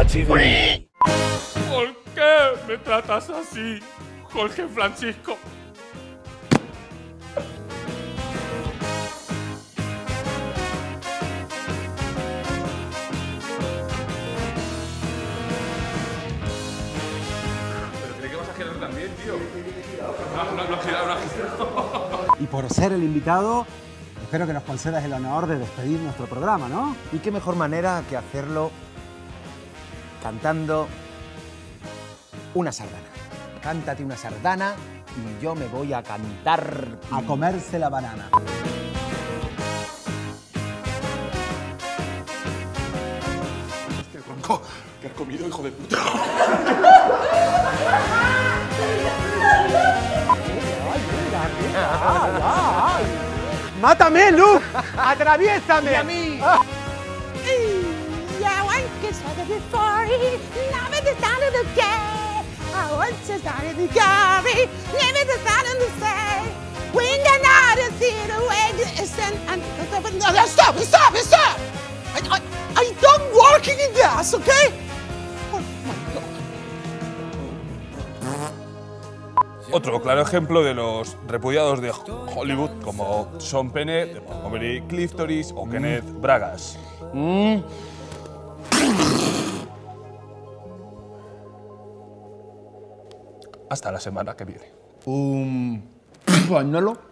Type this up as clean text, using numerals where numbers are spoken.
TV. ¿Por qué me tratas así, Jorge Francisco? También, tío. No. Y por ser el invitado, espero que nos concedas el honor de despedir nuestro programa, ¿no? Y qué mejor manera que hacerlo cantando una sardana. Cántate una sardana y yo me voy a cantar... A comerse la banana. Hostia, Ronco, ¿qué has comido, hijo de puta? ¡Mátame, Luke! ¡Atraviésame! ¡Y a mí! I want to start it before he... Never the sound of the gay! I want to start it before never the sound of the say! When the night is in the way to ascend and... Stop! Stop! Stop! I don't work in this, okay? Oh, my God. Otro claro ejemplo de los repudiados de Hollywood como Sean Penn, de Montgomery Cliftoris o Kenneth Bragas. Hasta la semana que viene. Un pañuelo.